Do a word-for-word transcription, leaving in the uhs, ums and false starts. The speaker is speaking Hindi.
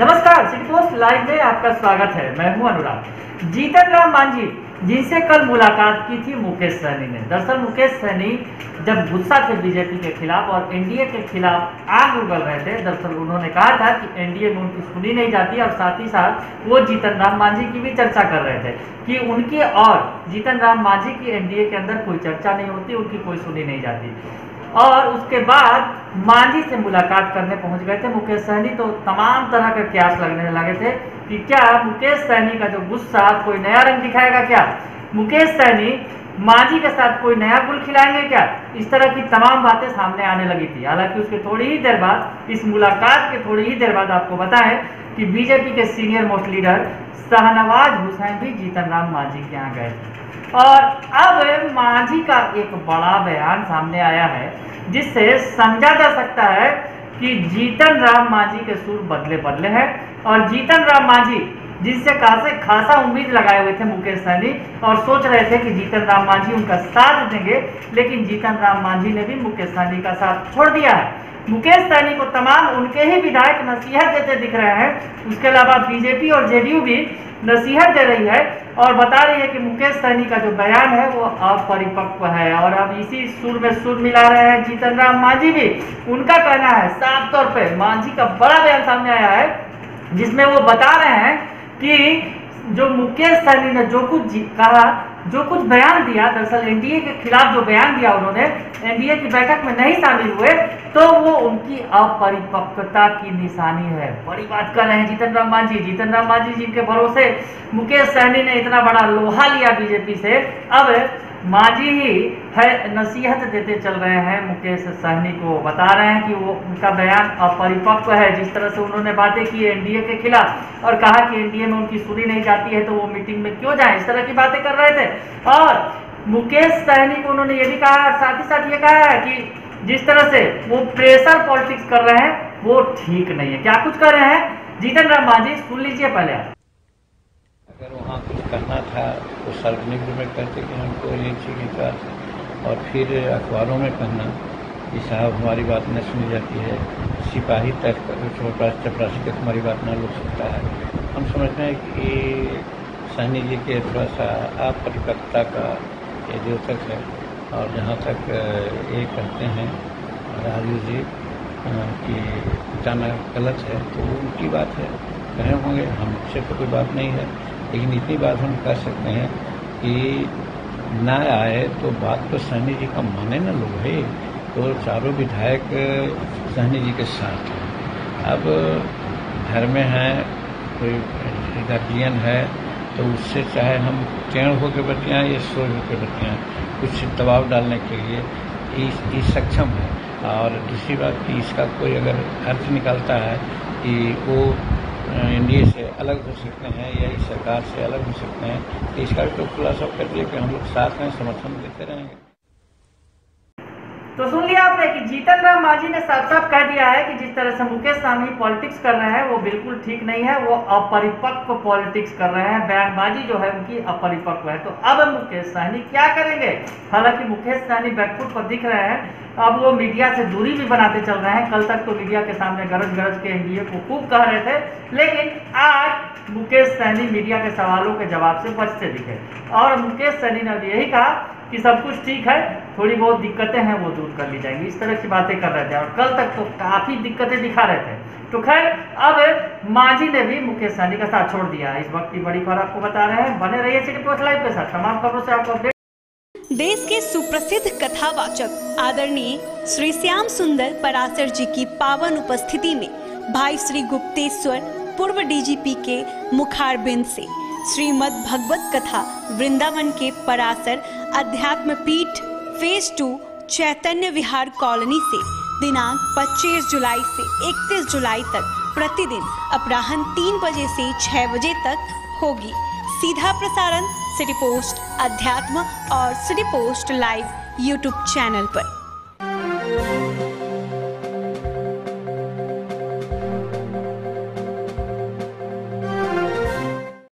नमस्कार, सिटी पोस्ट लाइव में आपका स्वागत है। मैं हूं अनुराग। जीतन राम मांझी जिनसे कल मुलाकात की थी मुकेश सहनी ने, दरअसल मुकेश सहनी जब गुस्सा थे बीजेपी के खिलाफ और एनडीए के खिलाफ आग उगल रहे थे, दरअसल उन्होंने कहा था कि एनडीए में उनकी सुनी नहीं जाती, और साथ ही साथ वो जीतन राम मांझी की भी चर्चा कर रहे थे कि उनके और जीतन राम मांझी की एनडीए के अंदर कोई चर्चा नहीं होती, उनकी कोई सुनी नहीं जाती। और उसके बाद मांझी से मुलाकात करने पहुंच गए थे मुकेश सहनी, तो तमाम तरह के कयास लगने लगे थे कि क्या मुकेश सहनी का जो गुस्सा कोई नया रंग दिखाएगा, क्या मुकेश सहनी मांझी के साथ कोई नया गुल खिलाएंगे, क्या इस तरह की तमाम बातें सामने आने लगी थी। हालांकि उसके थोड़ी ही देर बाद, इस मुलाकात के थोड़ी ही देर बाद आपको बताएं कि बीजेपी के senior most leader Shahnawaz Hussain भी जीतन राम मांझी के यहाँ गए थे। और अब मांझी का एक बड़ा बयान सामने आया है जिससे समझा जा सकता है कि जीतन राम मांझी के सुर बदले बदले हैं, और जीतन राम मांझी जिससे खासे खासा उम्मीद लगाए हुए थे मुकेश सहनी, और सोच रहे थे कि जीतन राम मांझी उनका साथ देंगे, लेकिन जीतन राम मांझी ने भी मुकेश सहनी का साथ छोड़ दिया है। मुकेश सहनी को तमाम उनके ही विधायक नसीहत देते दिख रहे हैं। उसके अलावा बीजेपी और जेडीयू भी नसीहत दे रही है और बता रही है कि मुकेश सहनी का जो बयान है वो अपरिपक्व है, और अब इसी सुर में सुर मिला रहे हैं जीतन राम मांझी भी। उनका कहना है, साफ तौर पे मांझी का बड़ा बयान सामने आया है जिसमें वो बता रहे हैं कि जो मुकेश सहनी ने जो कुछ कहा, जो कुछ बयान दिया, दरअसल एनडीए के खिलाफ जो बयान दिया उन्होंने, एनडीए की बैठक में नहीं शामिल हुए, तो वो उनकी अपरिपक्वता की निशानी है। बड़ी बात कर रहे हैं जीतन राम मांझी। जीतन राम मांझी जिनके भरोसे मुकेश सहनी ने इतना बड़ा लोहा लिया बीजेपी से, अब मांझी ही है नसीहत देते चल रहे हैं मुकेश सहनी को, बता रहे हैं कि वो उनका बयान अपरिपक्व है। जिस तरह से उन्होंने बातें की एनडीए के खिलाफ और कहा कि एनडीए में उनकी सुनी नहीं जाती है तो वो मीटिंग में क्यों जाएं, इस तरह की बातें कर रहे थे। और मुकेश सहनी को उन्होंने ये भी कहा, साथ ही साथ ये कहा है कि जिस तरह से वो प्रेशर पॉलिटिक्स कर रहे हैं वो ठीक नहीं है। क्या कुछ कर रहे हैं जीतन राम मांझी, सुन लीजिए पहले। अगर वहाँ कुछ करना था तो सार्वजनिक रूप में करते कि हमको ये चीज़ का, और फिर अखबारों में कहना कि साहब हमारी बात न सुनी जाती है, सिपाही तक चौपास चपरासी तक हमारी बात ना लुक सकता है। हम समझते हैं कि सहनी जी के थोड़ा सा अपरिपक्वता का ये द्योतक है। और जहाँ तक ये कहते हैं राजू जी कि जाना गलत है तो उनकी बात है, कहे होंगे, हमसे तो कोई बात नहीं है, लेकिन इतनी बात हम कर सकते हैं कि ना आए तो बात तो सहनी जी का माने ना लोग है, तो चारों विधायक सहनी जी के साथ हैं। अब घर में हैं, कोई गार्जियन है, तो उससे चाहे हम टेढ़ होकर बैठे आएँ या सोए होकर बैठे आएँ, कुछ दबाव डालने के लिए इस, इस सक्षम है। और दूसरी बात कि इसका कोई अगर अर्थ निकालता है कि वो एनडीए से अलग हो सकते हैं या इस सरकार से अलग हो सकते हैं, तो इसका भी तो खुलासा कर लिया कि हम लोग साथ में समर्थन देते रहेंगे। तो सुन लिया आपने कि जीतन राम मांझी ने साफ साफ कह दिया है कि जिस तरह से मुकेश सहनी पॉलिटिक्स कर रहे हैं वो बिल्कुल ठीक नहीं है, वो अपरिपक्व पॉलिटिक्स कर रहे हैं, बयानबाजी जो है उनकी अपरिपक्व है। तो अब मुकेश सहनी क्या करेंगे? हालांकि मुकेश सहनी बैकफुट पर दिख रहे हैं, अब वो मीडिया से दूरी भी बनाते चल रहे हैं। कल तक तो मीडिया के सामने गरज गरज के एनडीए को खूब कह रहे थे, लेकिन आज मुकेश सहनी मीडिया के सवालों के जवाब से बचते दिखे। और मुकेश सहनी ने अब यही कहा कि सब कुछ ठीक है, थोड़ी बहुत दिक्कतें हैं वो दूर कर ली जाएंगी, इस तरह की बातें कर रहे थे, और कल तक तो काफ़ी दिक्कतें दिखा रहे थे। तो खैर, अब मांझी ने भी मुकेश सहनी का साथ छोड़ दिया। इस वक्त की बड़ी खबर आपको बता रहे हैं, बने रहिए सिटी पोस्ट लाइव के साथ, तमाम खबरों से आपको अपडेट। देश के सुप्रसिद्ध कथावाचक आदरणीय श्री श्याम सुंदर पराशर जी की पावन उपस्थिति में भाई श्री गुप्तेश्वर पूर्व डीजीपी के मुखारबिंद से श्रीमद् भगवत कथा वृंदावन के Parashar Adhyatma Peeth phase two Chaitanya Vihar colony से दिनांक पच्चीस जुलाई से इकतीस जुलाई तक प्रतिदिन अपराह्न तीन बजे से छह बजे तक होगी। सीधा प्रसारण सिटी पोस्ट अध्यात्म और city post Live YouTube channel पर।